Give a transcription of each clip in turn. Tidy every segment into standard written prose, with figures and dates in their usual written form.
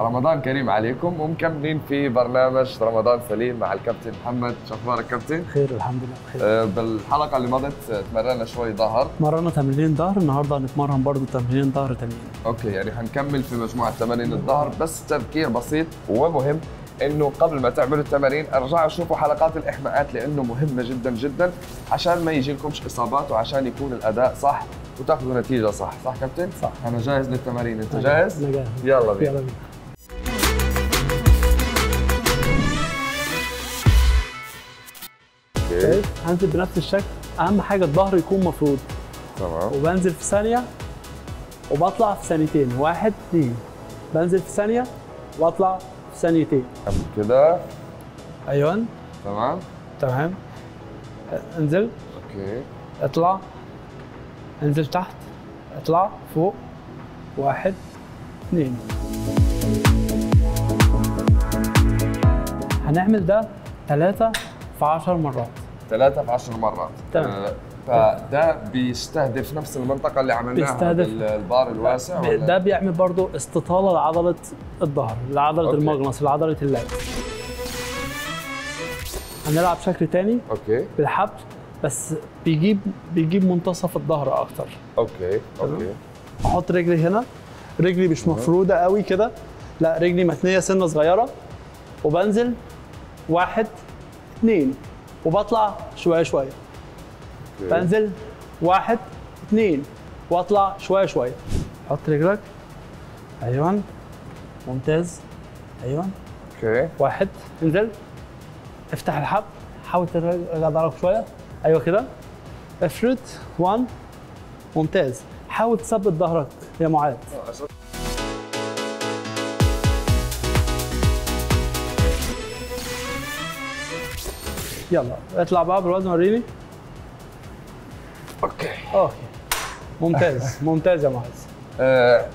رمضان كريم عليكم، ومكملين في برنامج رمضان سليم مع الكابتن محمد. شو اخبارك كابتن؟ خير الحمد لله، خير. بالحلقه اللي مضت تمرنا شوي ظهر، تمرنا تمرين ظهر، النهارده هنتمرن برضه تمرين ظهر تانيين. اوكي، يعني هنكمل في مجموعه تمارين الظهر، بس تذكير بسيط ومهم انه قبل ما تعملوا التمارين ارجعوا شوفوا حلقات الاحماءات، لانه مهمه جدا جدا عشان ما يجيلكمش اصابات وعشان يكون الاداء صح وتاخذوا نتيجه صح. صح كابتن؟ صح. انا جاهز للتمارين، انت جاهز؟ انا جاهز. يلا بينا. اوكي، هنزل بنفس الشكل، اهم حاجه الظهر يكون مفروض. تمام. وبنزل في ثانيه وبطلع في ثانيتين، واحد اثنين، بنزل في ثانيه واطلع في ثانيتين كده. ايوه تمام تمام. انزل. اوكي، اطلع، انزل تحت، اطلع فوق، واحد اثنين. هنعمل ده 3 في 10 مرات. 3 في 10 مرات. تمام. فده بيستهدف نفس المنطقة اللي عملناها بالبار الواسع، ولا؟ ده بيعمل برضه استطالة لعضلة الظهر، لعضلة المغناطيس، لعضلة اللات. هنلعب شكل تاني. اوكي، بالحبل، بس بيجيب منتصف الظهر اكتر. اوكي اوكي. احط رجلي هنا، رجلي مش مفروده قوي كده، لا رجلي مثنيه سنه صغيره، وبنزل واحد اثنين وبطلع شويه شويه. أوكي. بنزل واحد اثنين واطلع شويه شويه. حط رجلك. ايوه ممتاز. ايوه اوكي. واحد، انزل، افتح الحبل، حاول ترجع ضهرك شويه. ايوه كده، افرد. 1 ممتاز. حاول تثبت ظهرك يا معاد. يلا اطلع بقى بالوزن، وريني. اوكي اوكي ممتاز ممتاز يا معاد.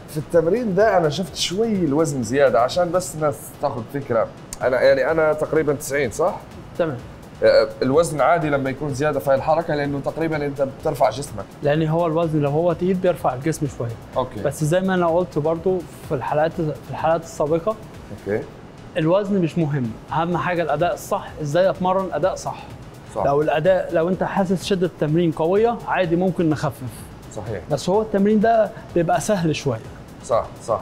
في التمرين ده انا شفت شوي الوزن زياده، عشان بس الناس تاخذ فكره. انا يعني انا تقريبا 90 صح؟ تمام. الوزن عادي لما يكون زياده في الحركه، لانه تقريبا انت بترفع جسمك، لان هو الوزن لو هو تقيل بيرفع الجسم شويه. اوكي، بس زي ما انا قلت برضو في الحلقات السابقه، اوكي، الوزن مش مهم، اهم حاجه الاداء الصح، ازاي اتمرن اداء صح. صح. لو انت حاسس شده التمرين قويه عادي ممكن نخفف. صحيح، بس هو التمرين ده بيبقى سهل شويه. صح صح.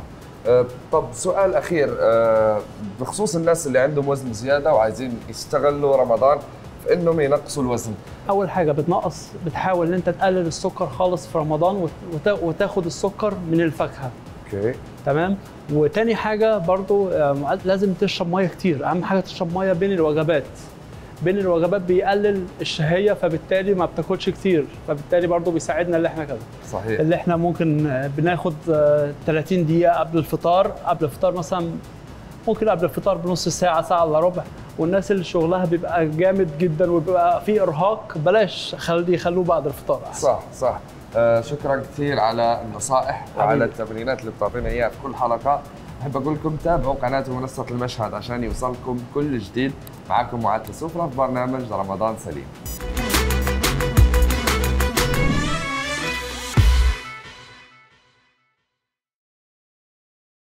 طب سؤال اخير بخصوص الناس اللي عندهم وزن زياده وعايزين يستغلوا رمضان في انهم ينقصوا الوزن. اول حاجه بتحاول ان انت تقلل السكر خالص في رمضان، وتاخد السكر من الفاكهه. اوكي تمام. وتاني حاجه برضو لازم تشرب ميه كتير، اهم حاجه تشرب ميه بين الوجبات. بين الوجبات بيقلل الشهيه، فبالتالي ما بتاكلش كتير، فبالتالي برضه بيساعدنا اللي احنا كده. صحيح. اللي احنا ممكن بناخد 30 دقيقه قبل الفطار، مثلا ممكن قبل الفطار بنص ساعه، ساعه الا ربع. والناس اللي شغلها بيبقى جامد جدا وبيبقى فيه ارهاق، بلاش، خلوه بعد الفطار احسن. صح صح. شكرا كثير على النصائح وعلى التمرينات اللي بتعطينا اياها في كل حلقه. احب اقول لكم تابعوا قناه منصه المشهد عشان يوصلكم كل جديد. معكم معاد تسوفرة في برنامج رمضان سليم.